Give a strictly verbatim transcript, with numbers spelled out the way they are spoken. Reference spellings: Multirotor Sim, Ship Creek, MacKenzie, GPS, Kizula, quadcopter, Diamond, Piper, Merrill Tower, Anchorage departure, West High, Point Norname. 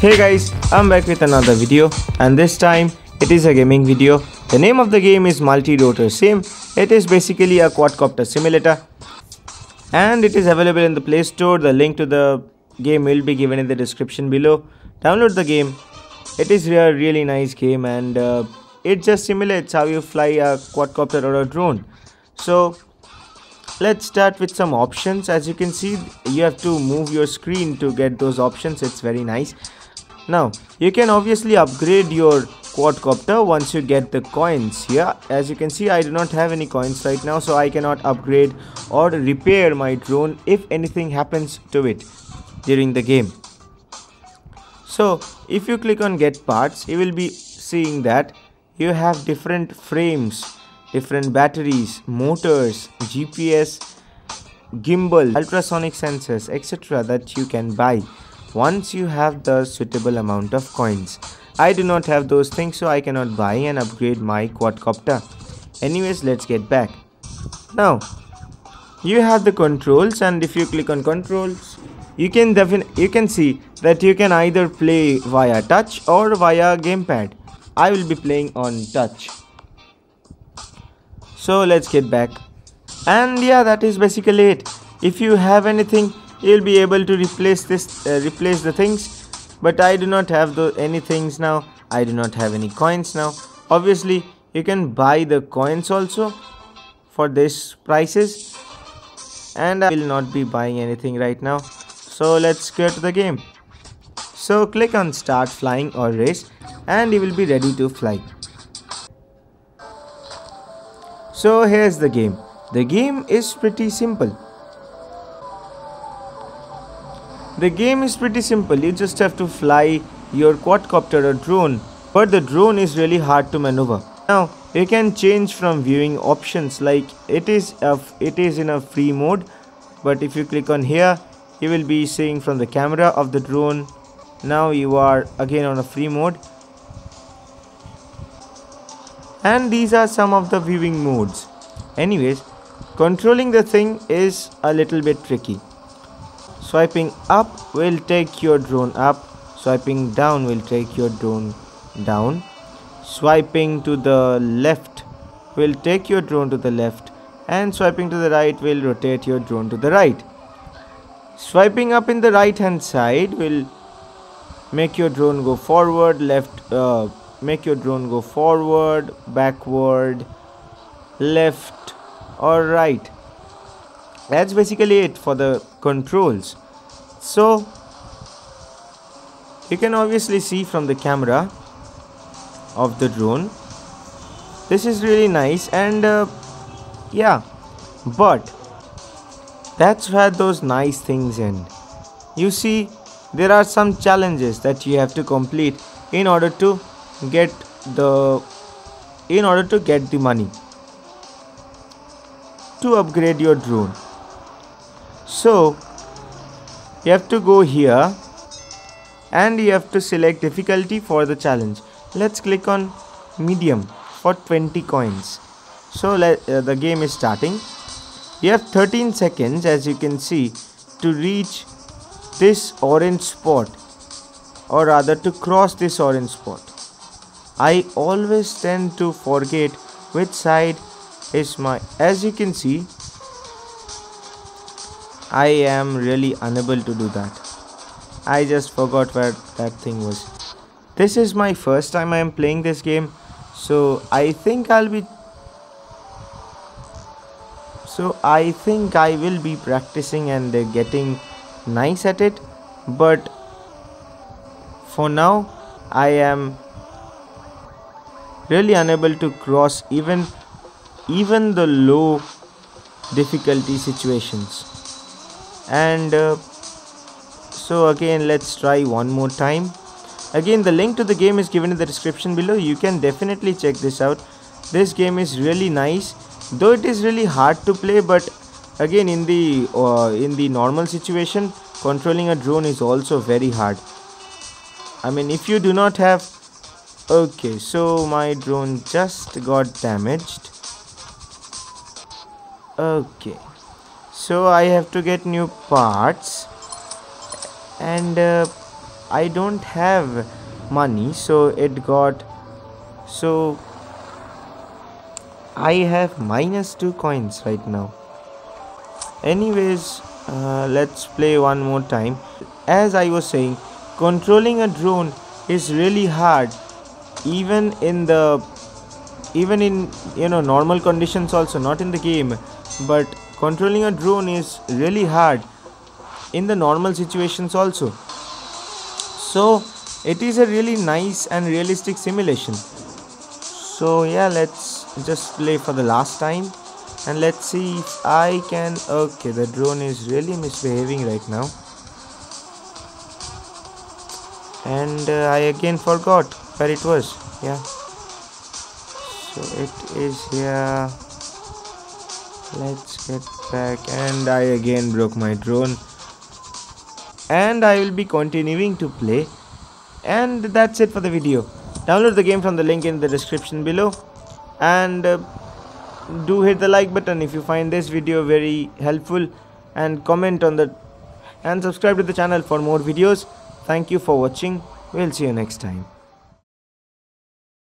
Hey guys, I'm back with another video, and this time it is a gaming video. The name of the game is Multirotor Sim. It is basically a quadcopter simulator, and it is available in the Play Store. The link to the game will be given in the description below. Download the game. It is a really nice game, and uh, it just simulates how you fly a quadcopter or a drone. So let's start with some options. As you can see, you have to move your screen to get those options. It's very nice. Now you can obviously upgrade your quadcopter once you get the coins here. As you can see, I do not have any coins right now, so I cannot upgrade or repair my drone if anything happens to it during the game. So if you click on get parts, you will be seeing that you have different frames, different batteries, motors, G P S, gimbal, ultrasonic sensors, et cetera that you can buy once you have the suitable amount of coins. I do not have those things, so I cannot buy and upgrade my quadcopter. Anyways, let's get back. Now you have the controls, and if you click on controls, you can definitely you can see that you can either play via touch or via gamepad. I will be playing on touch, so let's get back. And yeah, that is basically it. If you have anything, you'll be able to replace this uh, replace the things, but I do not have the any things now. I do not have any coins now. Obviously you can buy the coins also for this prices, and I will not be buying anything right now, so let's go to the game. So click on start flying or race, and you will be ready to fly. So here's the game. The game is pretty simple. The game is pretty simple. You just have to fly your quadcopter or drone, but the drone is really hard to maneuver. Now you can change from viewing options, like it is a, it is in a free mode, but if you click on here, you will be seeing from the camera of the drone. Now you are again on a free mode, and these are some of the viewing modes. Anyways, controlling the thing is a little bit tricky. Swiping up will take your drone up, swiping down will take your drone down, swiping to the left will take your drone to the left, and swiping to the right will rotate your drone to the right. Swiping up in the right hand side will make your drone go forward, left, uh, make your drone go forward, backward, left or right. That's basically it for the controls. So you can obviously see from the camera of the drone. This is really nice, and uh, yeah, but that's where those nice things end. You see, there are some challenges that you have to complete in order to get the in order to get the money to upgrade your drone. So you have to go here, and you have to select difficulty for the challenge. Let's click on medium for twenty coins. So let, uh, the game is starting. You have thirteen seconds, as you can see, to reach this orange spot, or rather to cross this orange spot. I always tend to forget which side is my. As you can see, I am really unable to do that. I just forgot where that thing was. This is my first time I am playing this game, so I think I'll be so I think I will be practicing and getting nice at it, but for now I am really unable to cross even even the low difficulty situations. And uh, so again, let's try one more time. Again, the link to the game is given in the description below. You can definitely check this out. This game is really nice, though it is really hard to play. But again, in the uh, in the normal situation, controlling a drone is also very hard. I mean, if you do not have. Okay, so my drone just got damaged. Okay, so I have to get new parts, and uh, I don't have money, so it got, so I have minus two coins right now. Anyways, uh, let's play one more time. As I was saying, controlling a drone is really hard, even in the even in you know normal conditions also, not in the game, but controlling a drone is really hard in the normal situations also. So it is a really nice and realistic simulation. So yeah, let's just play for the last time and let's see if I can. Okay, the drone is really misbehaving right now, and uh, I again forgot where it was. Yeah, so it is here. Let's get back, and I again broke my drone, and I will be continuing to play. And that's it for the video. Download the game from the link in the description below, and uh, do hit the like button if you find this video very helpful, and comment on the and subscribe to the channel for more videos. Thank you for watching. We'll see you next time.